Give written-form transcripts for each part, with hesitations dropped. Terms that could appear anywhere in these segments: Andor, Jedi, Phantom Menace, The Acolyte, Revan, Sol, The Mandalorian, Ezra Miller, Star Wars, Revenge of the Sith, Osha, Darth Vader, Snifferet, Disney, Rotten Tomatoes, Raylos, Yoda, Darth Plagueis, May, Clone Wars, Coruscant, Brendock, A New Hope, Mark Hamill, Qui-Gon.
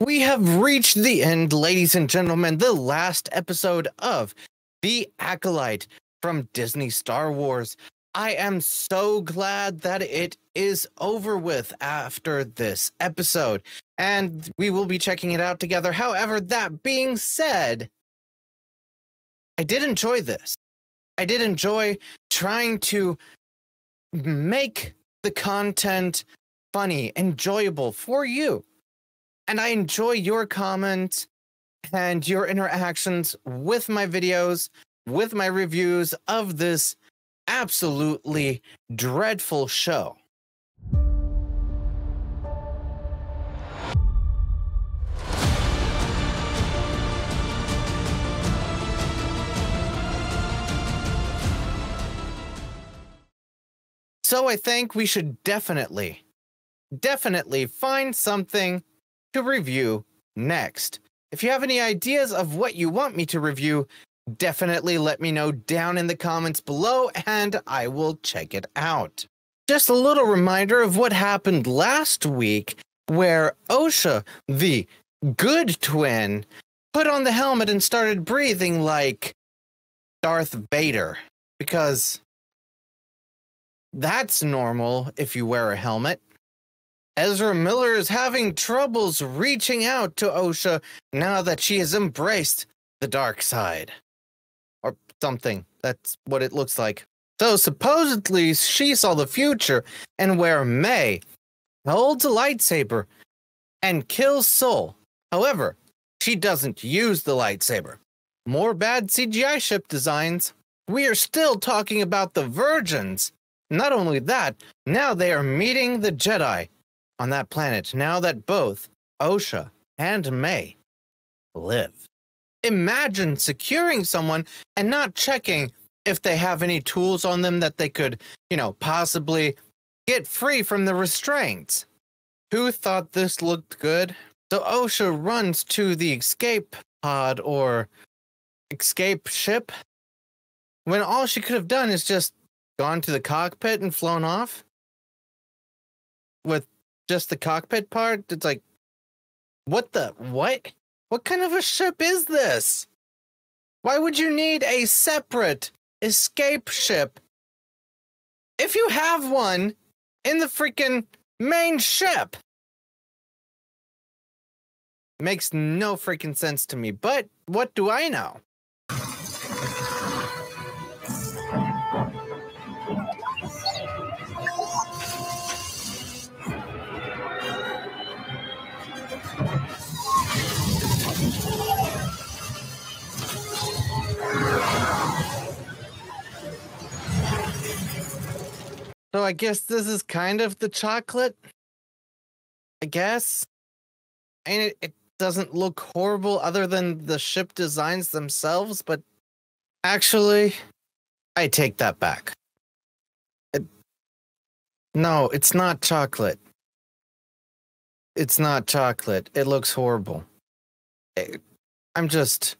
We have reached the end, ladies and gentlemen, the last episode of The Acolyte from Disney Star Wars. I am so glad that it is over with after this episode, and we will be checking it out together. However, that being said, I did enjoy this. I did enjoy trying to make the content funny, enjoyable for you. And I enjoy your comments and your interactions with my videos, with my reviews of this absolutely dreadful show. So I think we should definitely find something to review next. If you have any ideas of what you want me to review, definitely let me know down in the comments below and I will check it out. Just a little reminder of what happened last week, where Osha, the good twin, put on the helmet and started breathing like Darth Vader, because that's normal if you wear a helmet. Ezra Miller is having troubles reaching out to Osha now that she has embraced the dark side. Or something. That's what it looks like. So supposedly she saw the future, and where May holds a lightsaber and kills Sol. However, she doesn't use the lightsaber. More bad CGI ship designs. We are still talking about the virgins. Not only that, now they are meeting the Jedi on that planet, now that both Osha and May live. Imagine securing someone and not checking if they have any tools on them that they could, you know, possibly get free from the restraints. Who thought this looked good? So Osha runs to the escape pod or escape ship, when all she could have done is just gone to the cockpit and flown off with just the cockpit part. It's like, what? What kind of a ship is this? Why would you need a separate escape ship if you have one in the freaking main ship? Makes no freaking sense to me, but what do I know? So I guess this is kind of the chocolate, I guess. And it doesn't look horrible other than the ship designs themselves, but actually, I take that back. No, it's not chocolate. It's not chocolate. It looks horrible. I'm just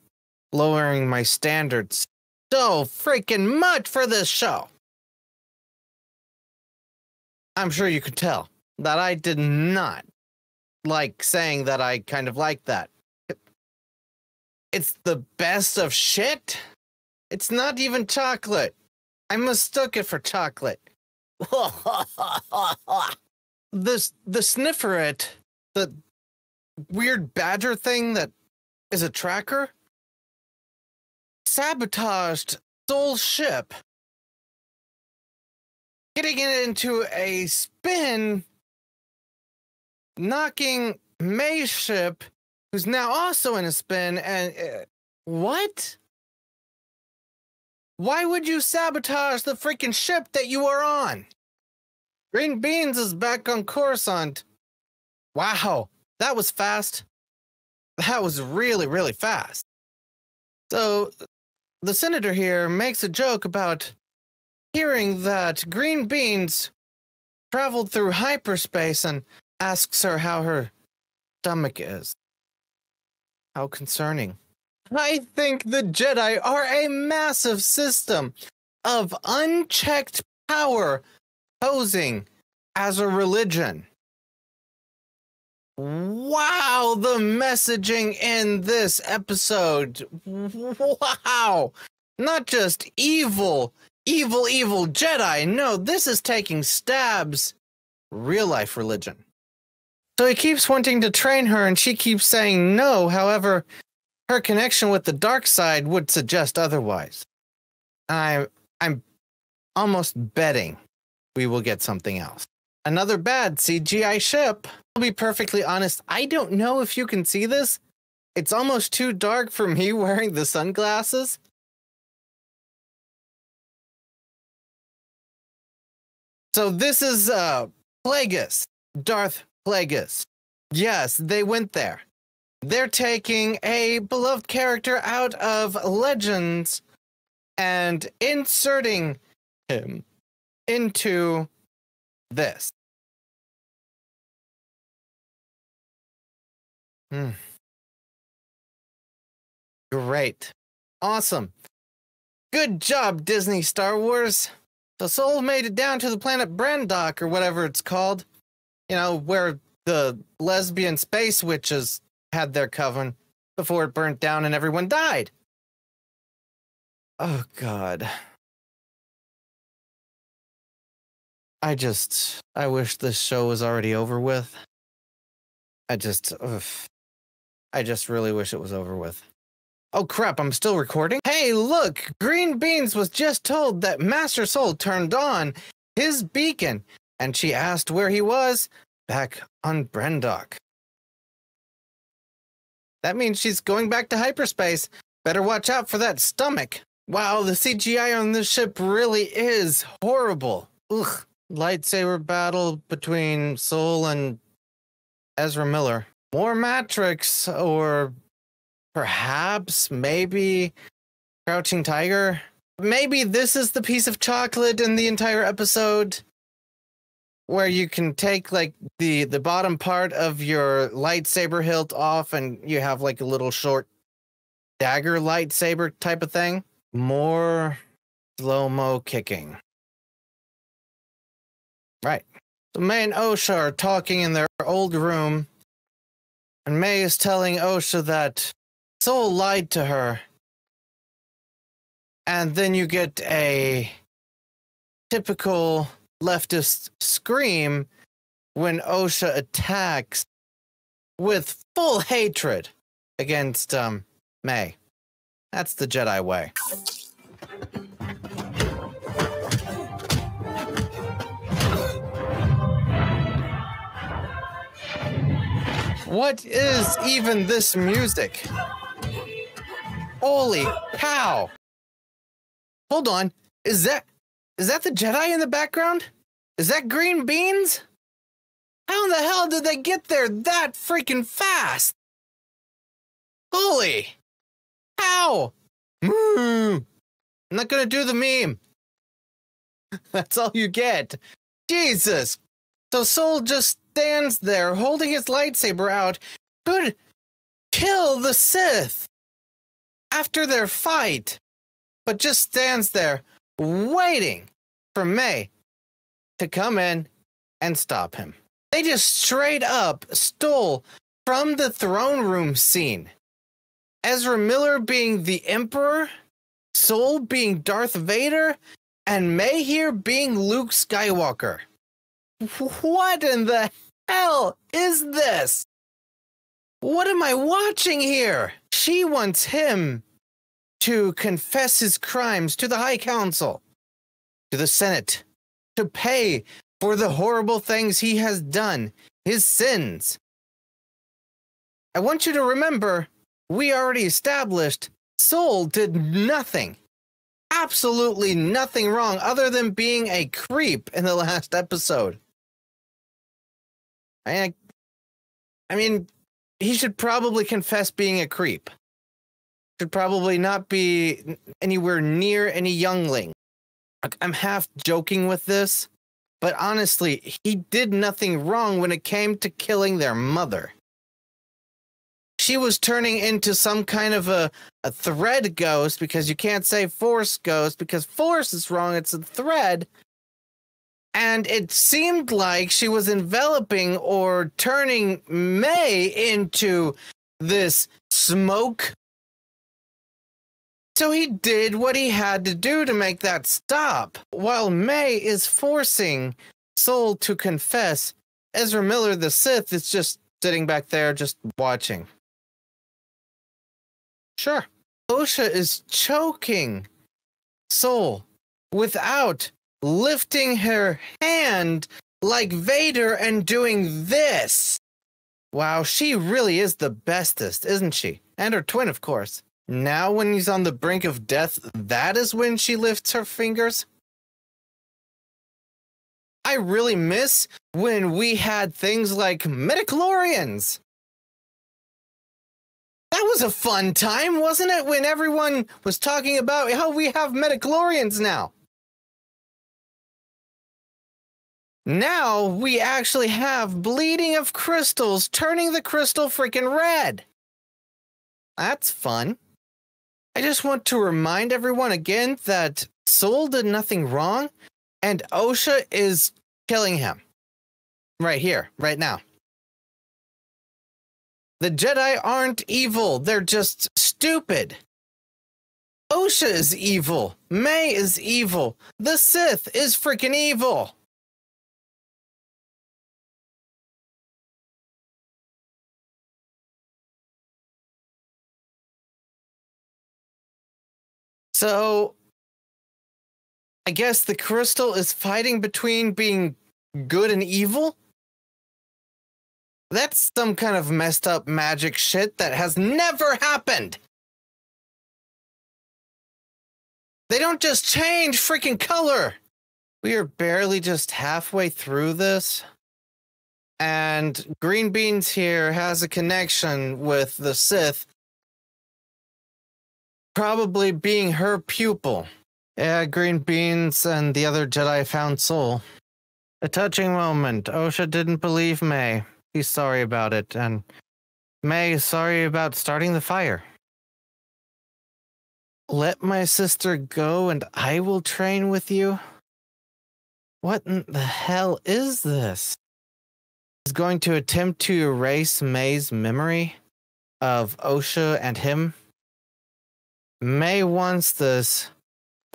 lowering my standards so freaking much for this show. I'm sure you could tell that I did not like saying that I kind of like that. It's the best of shit. It's not even chocolate. I mistook it for chocolate. The snifferet, the weird badger thing that is a tracker, sabotaged Sol's ship, getting it into a spin, knocking May's ship, who's now also in a spin, and... what? Why would you sabotage the freaking ship that you are on? Green Beans is back on Coruscant. Wow, that was fast. That was really, really fast. So, the Senator here makes a joke about hearing that Green Beans traveled through hyperspace and asks her how her stomach is. How concerning. I think the Jedi are a massive system of unchecked power posing as a religion. Wow, the messaging in this episode. Wow. Not just evil, evil, evil Jedi. No, this is taking stabs. Real life religion. So he keeps wanting to train her and she keeps saying no. However, her connection with the dark side would suggest otherwise. I'm almost betting we will get something else. Another bad CGI ship. I'll be perfectly honest. I don't know if you can see this. It's almost too dark for me wearing the sunglasses. So this is Plagueis, Darth Plagueis. Yes, they went there. They're taking a beloved character out of Legends and inserting him into this. Great. Awesome. Good job, Disney Star Wars. So Sol made it down to the planet Brendock, or whatever it's called. You know, where the lesbian space witches had their coven before it burnt down and everyone died. Oh, God. I wish this show was already over with. I just really wish it was over with. Oh crap, I'm still recording? Hey look, Green Beans was just told that Master Sol turned on his beacon, and she asked where he was, back on Brendock. That means she's going back to hyperspace. Better watch out for that stomach. Wow, the CGI on this ship really is horrible. Ugh. Lightsaber battle between Sol and Ezra Miller. More Matrix, or perhaps, maybe, Crouching Tiger. Maybe this is the piece of chocolate in the entire episode where you can take, like, the bottom part of your lightsaber hilt off and you have, like, a little short dagger lightsaber type of thing. More slow-mo kicking. Right. So May and Osha are talking in their old room, and May is telling Osha that Sol lied to her. And then you get a typical leftist scream when Osha attacks with full hatred against May. That's the Jedi way. What is even this music? Holy cow! Hold on, is that the Jedi in the background? Is that Green Beans? How in the hell did they get there that freaking fast? Holy! How? I'm not gonna do the meme. That's all you get. Jesus! So Sol just stands there holding his lightsaber out, could kill the Sith after their fight, but just stands there waiting for May to come in and stop him. They just straight up stole from the throne room scene. Ezra Miller being the Emperor, Sol being Darth Vader, and May here being Luke Skywalker. What in the hell is this? What am I watching here? She wants him to confess his crimes to the High Council, to the Senate, to pay for the horrible things he has done, his sins. I want you to remember, we already established Sol did nothing. Absolutely nothing wrong other than being a creep in the last episode. I mean, he should probably confess being a creep. Should probably not be anywhere near any youngling. I'm half joking with this, but honestly, he did nothing wrong when it came to killing their mother. She was turning into some kind of a thread ghost, because you can't say force ghost, because force is wrong, it's a thread. And it seemed like she was enveloping or turning May into this smoke. So he did what he had to do to make that stop. While May is forcing Sol to confess, Ezra Miller the Sith is just sitting back there, just watching. Sure. Osha is choking Sol without lifting her hand like Vader and doing this. Wow, she really is the bestest, isn't she? And her twin, of course. Now when he's on the brink of death, that is when she lifts her fingers. I really miss when we had things like midichlorians. That was a fun time, wasn't it? When everyone was talking about how we have midichlorians now. Now we actually have bleeding of crystals, turning the crystal freaking red. That's fun. I just want to remind everyone again that Sol did nothing wrong, and Osha is killing him. Right here, right now. The Jedi aren't evil. They're just stupid. Osha is evil. May is evil. The Sith is freaking evil. So, I guess the crystal is fighting between being good and evil? That's some kind of messed up magic shit that has never happened! They don't just change freaking color! We are barely just halfway through this. And Green Beans here has a connection with the Sith. Probably being her pupil. Yeah, Green Beans and the other Jedi found Sol. A touching moment. Osha didn't believe May. He's sorry about it, and May is sorry about starting the fire. Let my sister go and I will train with you? What in the hell is this? He's going to attempt to erase May's memory of Osha and him. May wants this.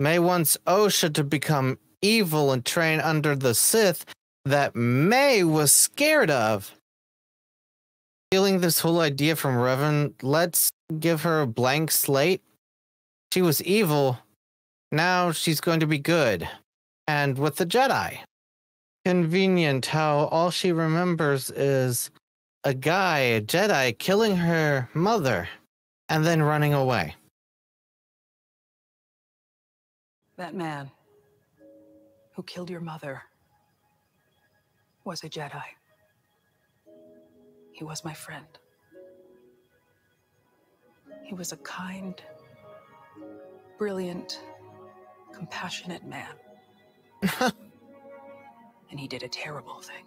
May wants Osha to become evil and train under the Sith that May was scared of. Stealing this whole idea from Revan, let's give her a blank slate. She was evil. Now she's going to be good. And with the Jedi. Convenient how all she remembers is a guy, a Jedi, killing her mother and then running away. That man who killed your mother was a Jedi. He was my friend. He was a kind, brilliant, compassionate man. And he did a terrible thing.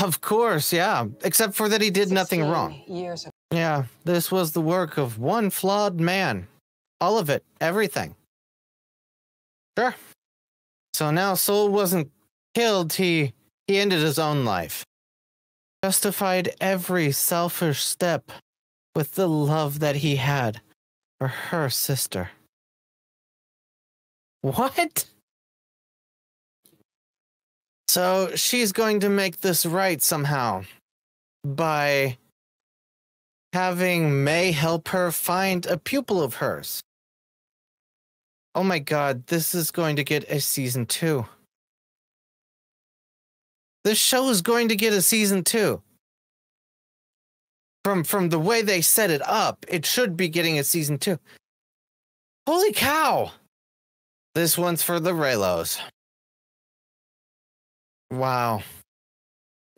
Of course, yeah. Except for that he did nothing wrong. Yeah, this was the work of one flawed man. All of it, everything. Sure. So now Sol wasn't killed, he ended his own life. Justified every selfish step with the love that he had for her sister. What? So she's going to make this right somehow by having May help her find a pupil of hers. Oh my god, this is going to get a season 2. This show is going to get a season 2. From the way they set it up, it should be getting a season 2. Holy cow! This one's for the Raylos. Wow.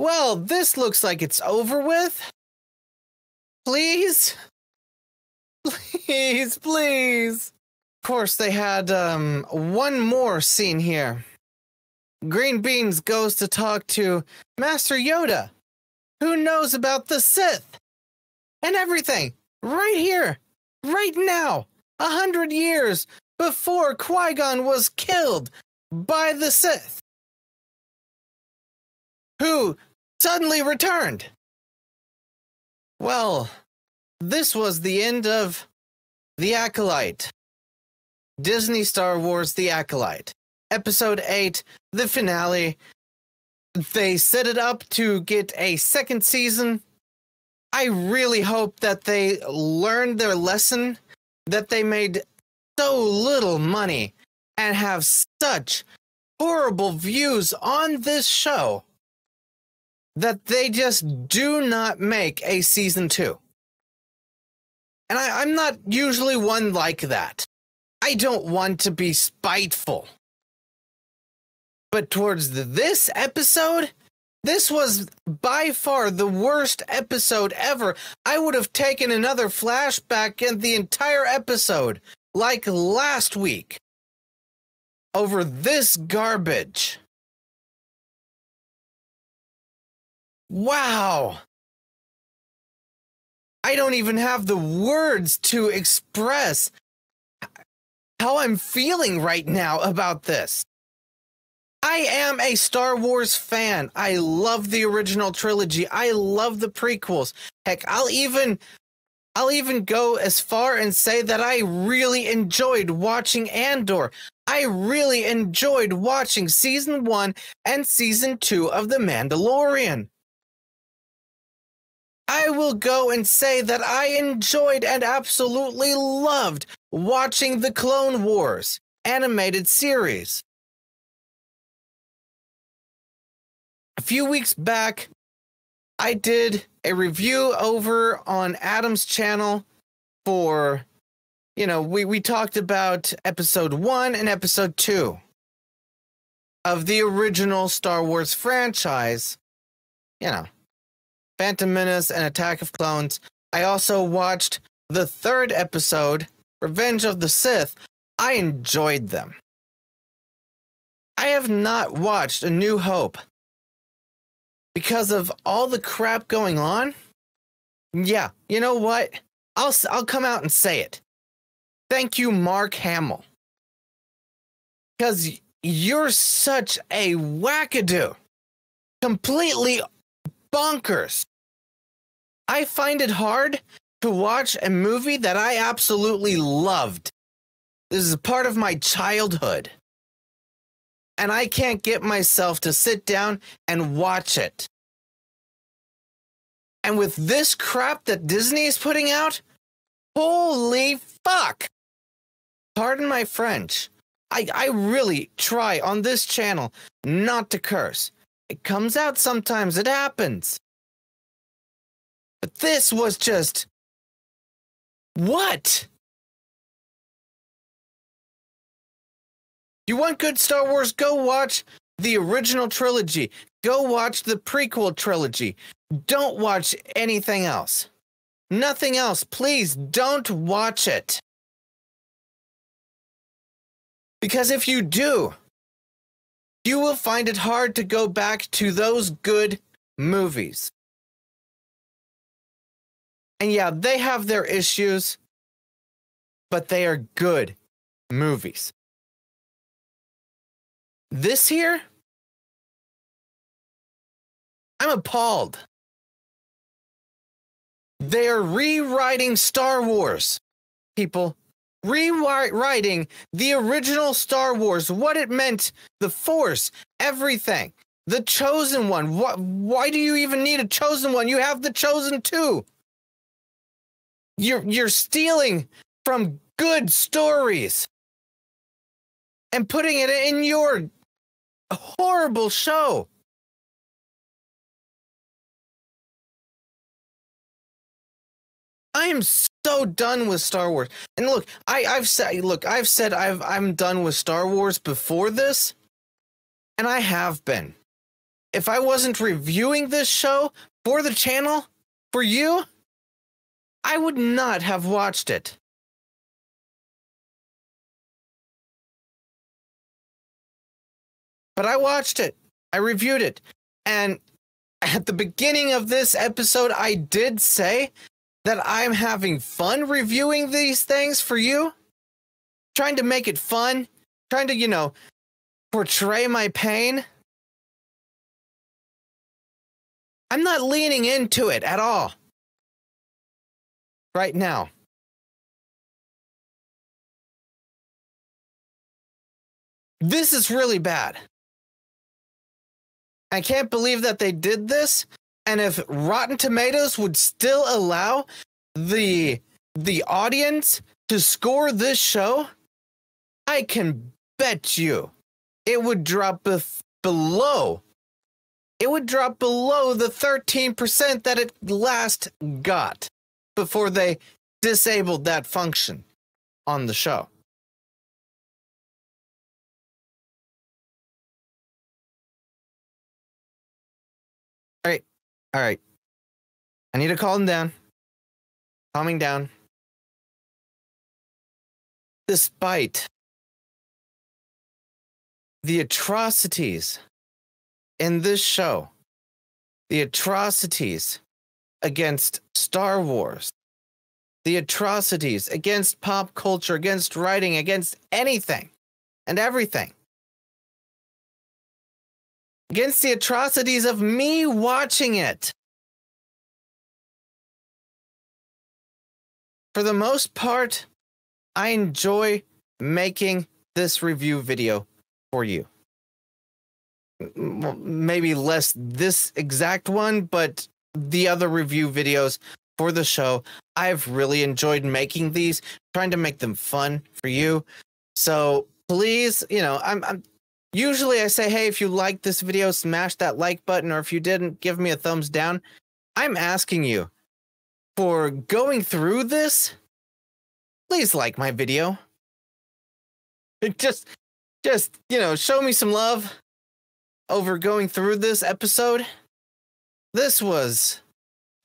Well, this looks like it's over with. Please? Please, please. Of course, they had one more scene here. Green Beans goes to talk to Master Yoda, who knows about the Sith and everything, right here, right now, 100 years before Qui-Gon was killed by the Sith. who suddenly returned. Well, this was the end of The Acolyte. Disney Star Wars The Acolyte. Episode 8, the finale. They set it up to get a second season. I really hope that they learned their lesson, that they made so little money and have such horrible views on this show that they just do not make a season 2. And I'm not usually one like that. I don't want to be spiteful. But towards this episode, this was by far the worst episode ever. I would have taken another flashback in the entire episode, like last week, over this garbage. Wow. I don't even have the words to express how I'm feeling right now about this. I am a Star Wars fan. I love the original trilogy. I love the prequels. Heck, I'll even go as far and say that I really enjoyed watching Andor. I really enjoyed watching Season 1 and Season 2 of The Mandalorian. I will go and say that I enjoyed and absolutely loved watching the Clone Wars animated series. A few weeks back, I did a review over on Adam's channel for, you know, we talked about episode 1 and episode 2 of the original Star Wars franchise, you know, Phantom Menace and Attack of Clones. I also watched the 3rd episode, Revenge of the Sith. I enjoyed them. I have not watched A New Hope. Because of all the crap going on? Yeah, you know what? I'll come out and say it. Thank you, Mark Hamill. Because you're such a wackadoo. Completely bonkers. I find it hard to watch a movie that I absolutely loved. This is a part of my childhood. And I can't get myself to sit down and watch it. And with this crap that Disney is putting out, holy fuck! Pardon my French. I really try on this channel not to curse. It comes out sometimes, it happens. But this was just... what? You want good Star Wars? Go watch the original trilogy. Go watch the prequel trilogy. Don't watch anything else. Nothing else. Please don't watch it. Because if you do, you will find it hard to go back to those good movies. And yeah, they have their issues, but they are good movies. This here? I'm appalled. They are rewriting Star Wars, people. Rewriting the original Star Wars, what it meant, the Force, everything. The Chosen One. Why do you even need a Chosen One? You have the Chosen Two. You're stealing from good stories and putting it in your horrible show. I am so done with Star Wars. And look, I'm done with Star Wars before this, and I have been. If I wasn't reviewing this show for the channel, for you, I would not have watched it. But I watched it. I reviewed it. And at the beginning of this episode, I did say that I'm having fun reviewing these things for you. Trying to make it fun. Trying to, you know, portray my pain. I'm not leaning into it at all right now. This is really bad. I can't believe that they did this. And if Rotten Tomatoes would still allow the audience to score this show, I can bet you it would drop below. It would drop below the 13% that it last got before they disabled that function on the show. All right. I need to calm down. Calming down. Despite the atrocities in this show, the atrocities against Star Wars, the atrocities against pop culture, against writing, against anything and everything, against the atrocities of me watching it, for the most part, I enjoy making this review video for you. Maybe less this exact one, but the other review videos for the show, I've really enjoyed making these, trying to make them fun for you. So please, you know, usually I say, hey, if you like this video, smash that like button, or if you didn't, give me a thumbs down. I'm asking you, for going through this, please like my video. Just, you know, show me some love over going through this episode. This was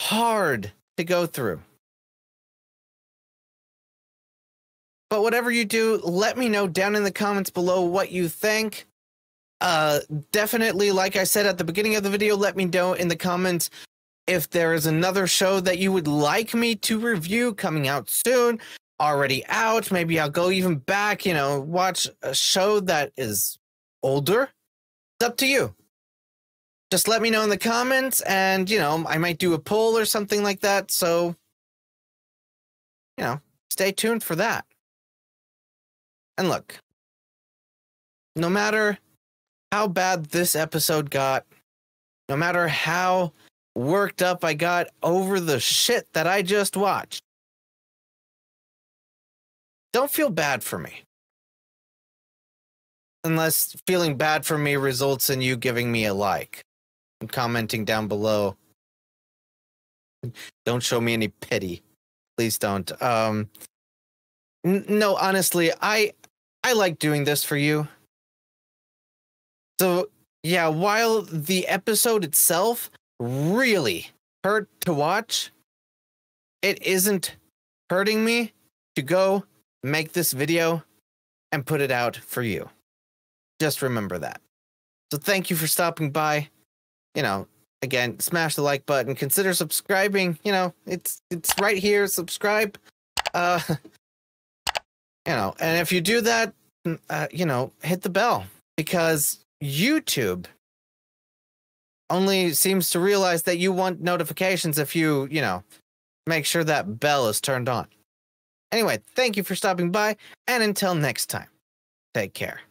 hard to go through. But whatever you do, let me know down in the comments below what you think. Definitely, like I said at the beginning of the video, let me know in the comments if there is another show that you would like me to review coming out soon, already out. Maybe I'll go even back, you know, watch a show that is older. It's up to you. Just let me know in the comments, and, you know, I might do a poll or something like that. So, you know, stay tuned for that. And look, no matter how bad this episode got, no matter how worked up I got over the shit that I just watched, don't feel bad for me. Unless feeling bad for me results in you giving me a like and commenting down below. Don't show me any pity. Please don't. No, honestly, I like doing this for you. So, yeah, while the episode itself really hurt to watch, it isn't hurting me to go make this video and put it out for you. Just remember that. So thank you for stopping by. You know, again, smash the like button. Consider subscribing. You know, it's right here. Subscribe. You know, and if you do that, you know, hit the bell, because YouTube only seems to realize that you want notifications if you, you know, make sure that bell is turned on. Anyway, thank you for stopping by, and until next time, take care.